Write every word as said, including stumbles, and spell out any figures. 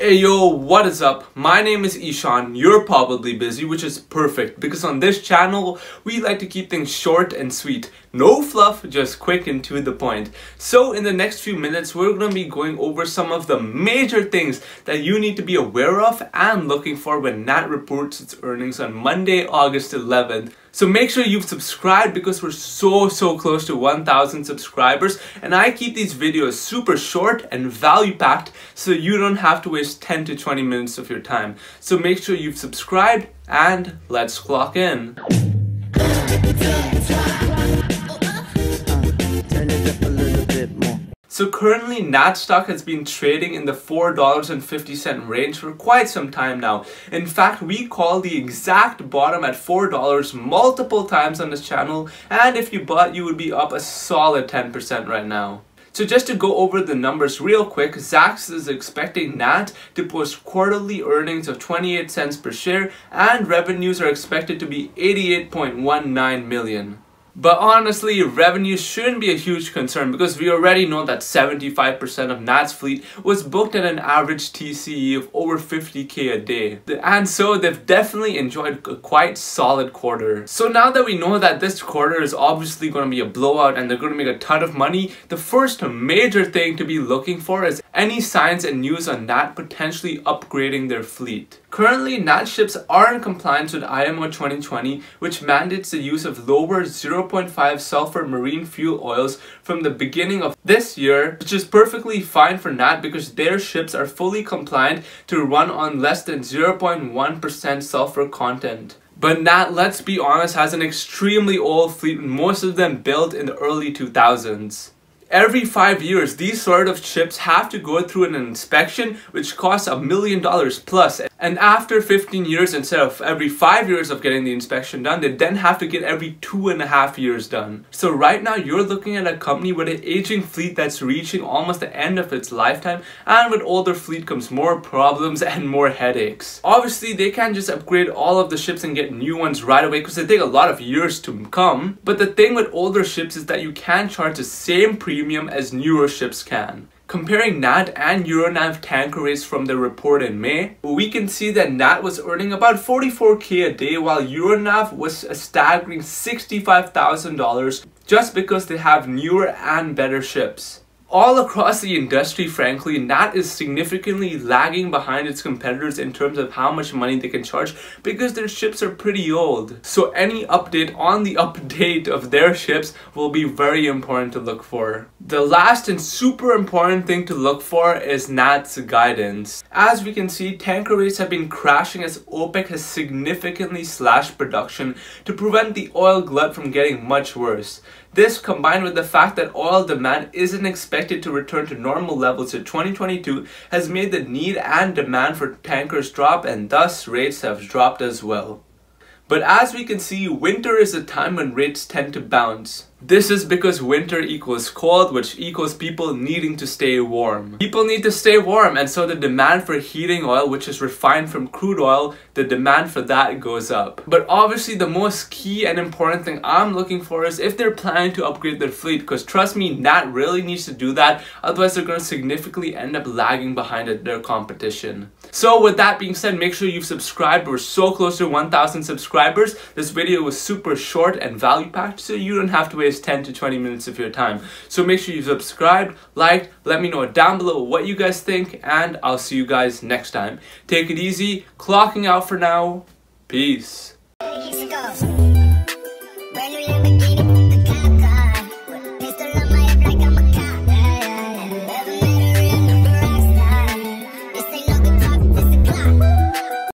Hey yo, what is up? My name is Ishan. You're probably busy, which is perfect because on this channel we like to keep things short and sweet. No fluff, just quick and to the point. So in the next few minutes we're going to be going over some of the major things that you need to be aware of and looking for when N A T reports its earnings on Monday, August eleventh. So make sure you've subscribed because we're so so close to one thousand subscribers, and I keep these videos super short and value packed so you don't have to waste ten to twenty minutes of your time. So make sure you've subscribed and let's clock in. So currently N A T stock has been trading in the four dollars and fifty cents range for quite some time now. In fact, we call the exact bottom at four dollars multiple times on this channel, and if you bought you would be up a solid ten percent right now. So just to go over the numbers real quick, Zacks is expecting N A T to post quarterly earnings of twenty-eight cents per share, and revenues are expected to be eighty-eight point one nine million. But honestly, revenue shouldn't be a huge concern because we already know that seventy-five percent of N A T's fleet was booked at an average T C E of over fifty K a day. And so they've definitely enjoyed a quite solid quarter. So now that we know that this quarter is obviously going to be a blowout and they're going to make a ton of money, the first major thing to be looking for is any signs and news on N A T potentially upgrading their fleet. Currently, N A T ships are in compliance with I M O twenty twenty, which mandates the use of lower zero point five sulfur marine fuel oils from the beginning of this year, which is perfectly fine for N A T because their ships are fully compliant to run on less than zero point one percent sulfur content. But N A T, let's be honest, has an extremely old fleet, most of them built in the early two thousands. Every five years, these sort of ships have to go through an inspection which costs a million dollars plus. And after fifteen years, instead of every five years of getting the inspection done, they then have to get every two and a half years done. So right now, you're looking at a company with an aging fleet that's reaching almost the end of its lifetime, and with older fleet comes more problems and more headaches. Obviously, they can't just upgrade all of the ships and get new ones right away because they take a lot of years to come. But the thing with older ships is that you can charge the same premium as newer ships can. Comparing N A T and Euronav tanker rates from their report in May, we can see that N A T was earning about forty-four K a day while Euronav was a staggering sixty-five thousand dollars just because they have newer and better ships. All across the industry, frankly, N A T is significantly lagging behind its competitors in terms of how much money they can charge because their ships are pretty old. So any update on the update of their ships will be very important to look for. The last and super important thing to look for is N A T's guidance. As we can see, tanker rates have been crashing as OPEC has significantly slashed production to prevent the oil glut from getting much worse. This, combined with the fact that oil demand isn't expected to return to normal levels in twenty twenty-two, has made the need and demand for tankers drop, and thus rates have dropped as well. But as we can see, winter is a time when rates tend to bounce. This is because winter equals cold, which equals people needing to stay warm. People need to stay warm, and so the demand for heating oil, which is refined from crude oil, the demand for that goes up. But obviously the most key and important thing I'm looking for is if they're planning to upgrade their fleet, because trust me, N A T really needs to do that, otherwise they're going to significantly end up lagging behind their competition. So with that being said, make sure you've subscribed. We're so close to one thousand subscribers. This video was super short and value packed, so you don't have to wait ten to twenty minutes of your time. So make sure you subscribe, like, let me know down below what you guys think, and I'll see you guys next time. Take it easy, clocking out for now. Peace.